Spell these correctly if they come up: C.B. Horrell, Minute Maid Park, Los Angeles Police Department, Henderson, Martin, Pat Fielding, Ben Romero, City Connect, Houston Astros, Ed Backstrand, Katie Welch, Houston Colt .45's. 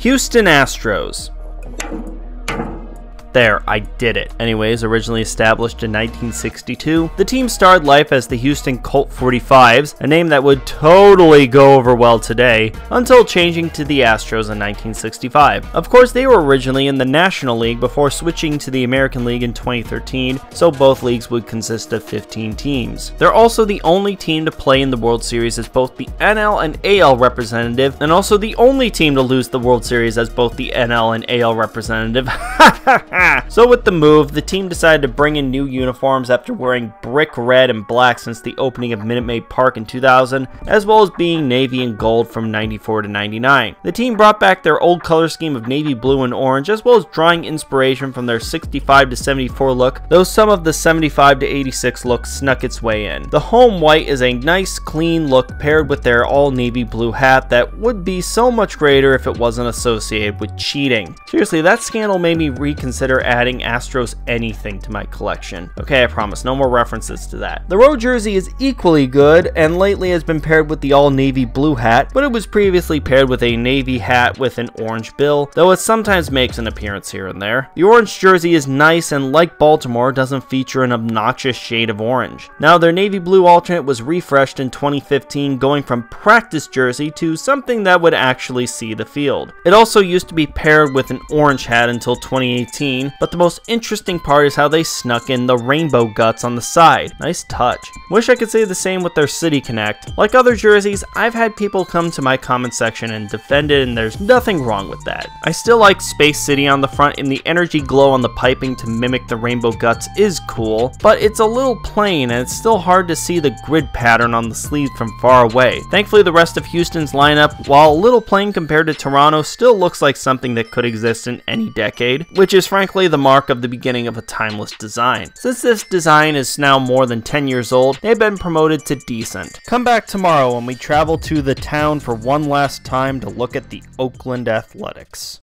Houston Astros. There, I did it. Anyways, originally established in 1962, the team starred life as the Houston Colt .45's, a name that would totally go over well today, until changing to the Astros in 1965. Of course, they were originally in the National League before switching to the American League in 2013, so both leagues would consist of 15 teams. They're also the only team to play in the World Series as both the NL and AL representative, and also the only team to lose the World Series as both the NL and AL representative. So with the move, the team decided to bring in new uniforms after wearing brick red and black since the opening of Minute Maid Park in 2000, as well as being navy and gold from 94 to 99. The team brought back their old color scheme of navy blue and orange, as well as drawing inspiration from their 65 to 74 look, though some of the 75 to 86 look snuck its way in. The home white is a nice, clean look paired with their all navy blue hat that would be so much greater if it wasn't associated with cheating. Seriously, that scandal made me reconsider adding Astros anything to my collection. Okay, I promise, no more references to that. The road jersey is equally good, and lately has been paired with the all-navy blue hat, but it was previously paired with a navy hat with an orange bill, though it sometimes makes an appearance here and there. The orange jersey is nice, and like Baltimore, doesn't feature an obnoxious shade of orange. Now, their navy blue alternate was refreshed in 2015, going from practice jersey to something that would actually see the field. It also used to be paired with an orange hat until 2018, but the most interesting part is how they snuck in the rainbow guts on the side. Nice touch. Wish I could say the same with their City Connect. Like other jerseys, I've had people come to my comment section and defend it, and there's nothing wrong with that. I still like Space City on the front, and the energy glow on the piping to mimic the rainbow guts is cool, but it's a little plain and it's still hard to see the grid pattern on the sleeve from far away. Thankfully, the rest of Houston's lineup, while a little plain compared to Toronto, still looks like something that could exist in any decade, which is frankly the mark of the beginning of a timeless design. Since this design is now more than 10 years old, they've been promoted to decent. Come back tomorrow when we travel to the town for one last time to look at the Oakland Athletics.